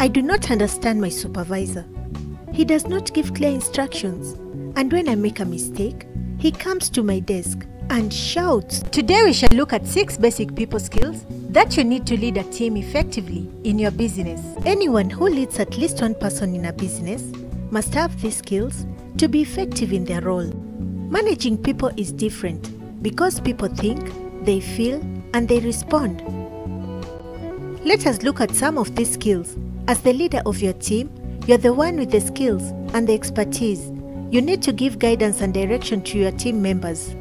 I do not understand my supervisor. He does not give clear instructions, and when I make a mistake, he comes to my desk and shouts. Today we shall look at 6 basic people skills that you need to lead a team effectively in your business. Anyone who leads at least one person in a business must have these skills to be effective in their role. Managing people is different because people think, they feel, and they respond. Let us look at some of these skills. As the leader of your team, you're the one with the skills and the expertise. You need to give guidance and direction to your team members.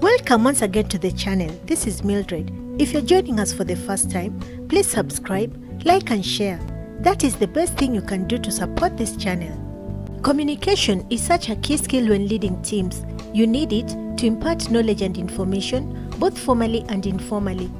Welcome once again to the channel. This is Mildred. If you're joining us for the first time, please subscribe, like, and share. That is the best thing you can do to support this channel. Communication is such a key skill when leading teams. You need it to impart knowledge and information, both formally and informally.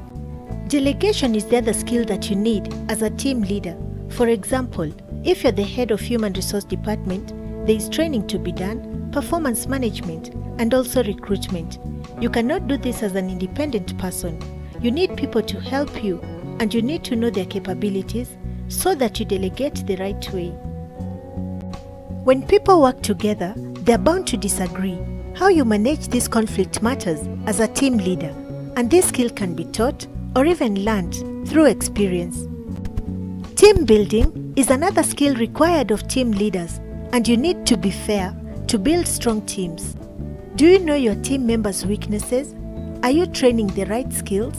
Delegation is the other skill that you need as a team leader. For example, if you're the head of human resource department, there is training to be done, performance management, and also recruitment. You cannot do this as an independent person. You need people to help you, and you need to know their capabilities so that you delegate the right way. When people work together, they are bound to disagree. How you manage this conflict matters as a team leader, and this skill can be taught or even learned through experience. Team building is another skill required of team leaders, and you need to be fair to build strong teams. Do you know your team members' weaknesses? Are you training the right skills?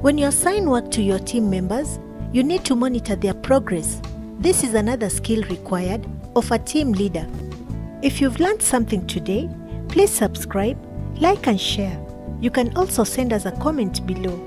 When you assign work to your team members, you need to monitor their progress. This is another skill required of a team leader. If you've learned something today, please subscribe, like, and share. You can also send us a comment below.